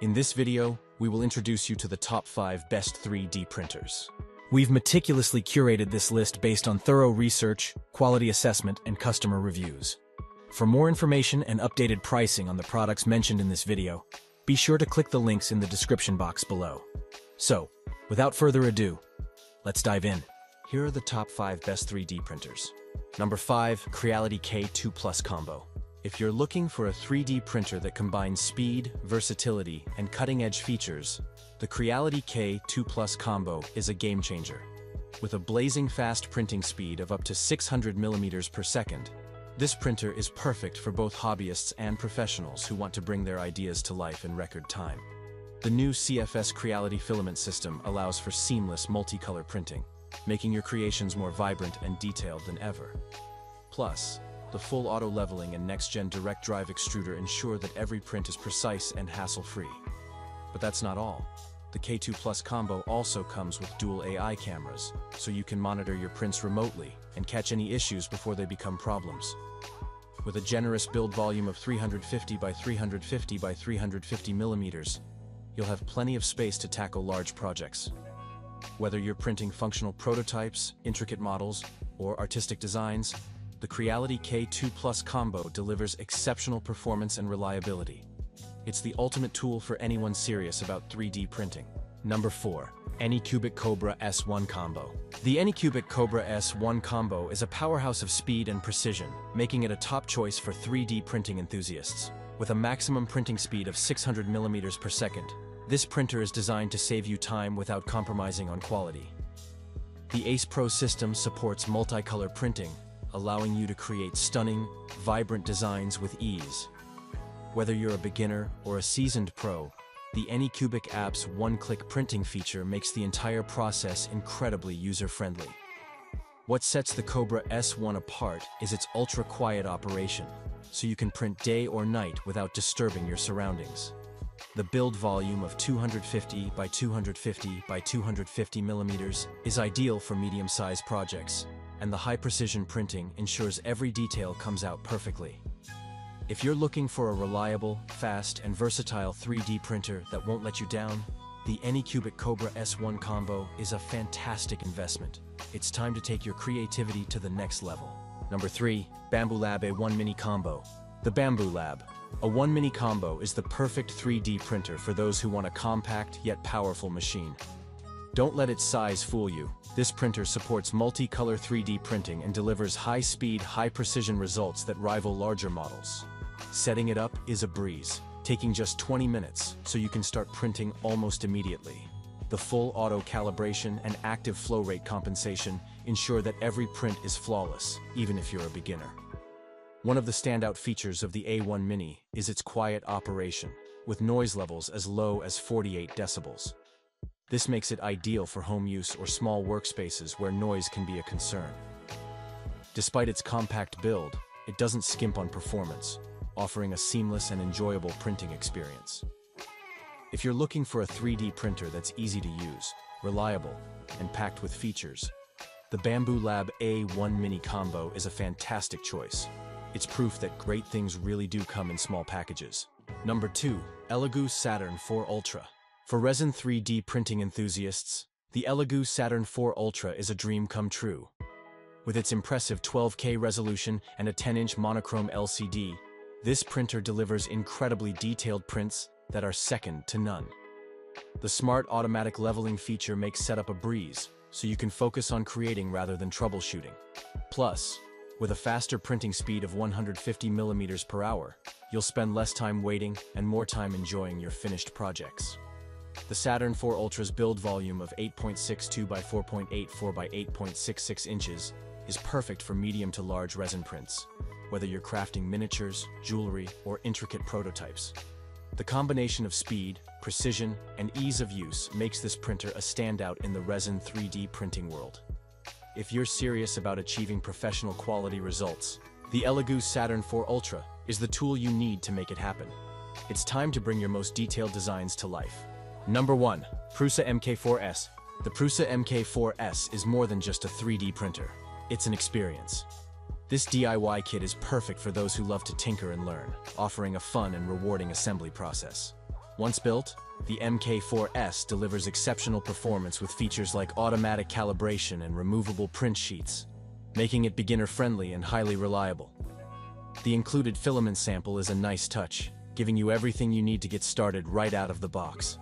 In this video, we will introduce you to the top 5 best 3D printers. We've meticulously curated this list based on thorough research, quality assessment, and customer reviews. For more information and updated pricing on the products mentioned in this video, be sure to click the links in the description box below. So, without further ado, let's dive in. Here are the top 5 best 3D printers. Number 5, Creality K2 Plus Combo. If you're looking for a 3D printer that combines speed, versatility, and cutting-edge features, the Creality K2 Plus Combo is a game-changer. With a blazing fast printing speed of up to 600 millimeters per second, this printer is perfect for both hobbyists and professionals who want to bring their ideas to life in record time. The new CFS Creality filament system allows for seamless multicolor printing, making your creations more vibrant and detailed than ever. Plus, the full auto-leveling and next-gen direct drive extruder ensure that every print is precise and hassle-free. But that's not all. The K2 Plus Combo also comes with dual AI cameras, so you can monitor your prints remotely and catch any issues before they become problems. With a generous build volume of 350 by 350 by 350 millimeters, you'll have plenty of space to tackle large projects. Whether you're printing functional prototypes, intricate models, or artistic designs, the Creality K2 Plus Combo delivers exceptional performance and reliability. It's the ultimate tool for anyone serious about 3D printing. Number 4. AnyCubic Kobra S1 Combo. The AnyCubic Kobra S1 Combo is a powerhouse of speed and precision, making it a top choice for 3D printing enthusiasts. With a maximum printing speed of 600 millimeters per second, this printer is designed to save you time without compromising on quality. The ACE Pro system supports multicolor printing, allowing you to create stunning, vibrant designs with ease. Whether you're a beginner or a seasoned pro, the AnyCubic app's one-click printing feature makes the entire process incredibly user-friendly. What sets the Kobra S1 apart is its ultra-quiet operation, so you can print day or night without disturbing your surroundings. The build volume of 250 by 250 by 250 millimeters is ideal for medium-sized projects, and the high-precision printing ensures every detail comes out perfectly. If you're looking for a reliable, fast, and versatile 3D printer that won't let you down, the AnyCubic Kobra S1 Combo is a fantastic investment. It's time to take your creativity to the next level. Number 3. Bambu Lab A1 Mini Combo. The Bambu Lab A1 Mini Combo is the perfect 3D printer for those who want a compact yet powerful machine. Don't let its size fool you. This printer supports multicolor 3D printing and delivers high-speed, high-precision results that rival larger models. Setting it up is a breeze, taking just 20 minutes, so you can start printing almost immediately. The full auto calibration and active flow rate compensation ensure that every print is flawless, even if you're a beginner. One of the standout features of the A1 Mini is its quiet operation, with noise levels as low as 48 decibels. This makes it ideal for home use or small workspaces where noise can be a concern. Despite its compact build, it doesn't skimp on performance, offering a seamless and enjoyable printing experience. If you're looking for a 3D printer that's easy to use, reliable, and packed with features, the Bambu Lab A1 Mini Combo is a fantastic choice. It's proof that great things really do come in small packages. Number 2. Elegoo Saturn 4 Ultra. For resin 3D printing enthusiasts, the Elegoo Saturn 4 Ultra is a dream come true. With its impressive 12K resolution and a 10-inch monochrome LCD, this printer delivers incredibly detailed prints that are second to none. The smart automatic leveling feature makes setup a breeze, so you can focus on creating rather than troubleshooting. Plus, with a faster printing speed of 150 millimeters per hour, you'll spend less time waiting and more time enjoying your finished projects. The Saturn 4 Ultra's build volume of 8.62 by 4.84 by 8.66 inches is perfect for medium to large resin prints, whether you're crafting miniatures, jewelry, or intricate prototypes. The combination of speed, precision, and ease of use makes this printer a standout in the resin 3D printing world. If you're serious about achieving professional quality results, the Elegoo Saturn 4 Ultra is the tool you need to make it happen. It's time to bring your most detailed designs to life. Number 1. Prusa MK4S. The Prusa MK4S is more than just a 3D printer. It's an experience. This DIY kit is perfect for those who love to tinker and learn, offering a fun and rewarding assembly process. Once built, the MK4S delivers exceptional performance with features like automatic calibration and removable print sheets, making it beginner-friendly and highly reliable. The included filament sample is a nice touch, giving you everything you need to get started right out of the box.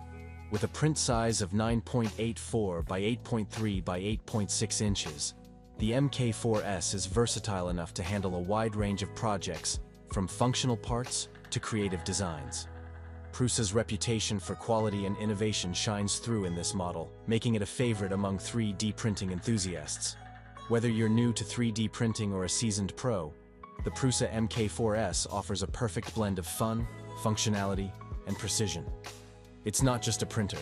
With a print size of 9.84 by 8.3 by 8.6 inches, the MK4S is versatile enough to handle a wide range of projects, from functional parts to creative designs. Prusa's reputation for quality and innovation shines through in this model, making it a favorite among 3D printing enthusiasts. Whether you're new to 3D printing or a seasoned pro, the Prusa MK4S offers a perfect blend of fun, functionality, and precision. It's not just a printer,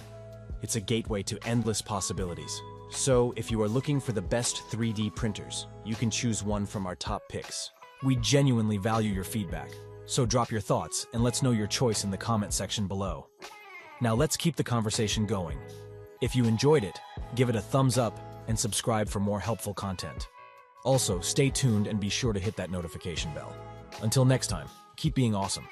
it's a gateway to endless possibilities. So, if you are looking for the best 3D printers, you can choose one from our top picks. We genuinely value your feedback, so drop your thoughts and let's know your choice in the comment section below. Now let's keep the conversation going. If you enjoyed it, give it a thumbs up and subscribe for more helpful content. Also, stay tuned and be sure to hit that notification bell. Until next time, keep being awesome.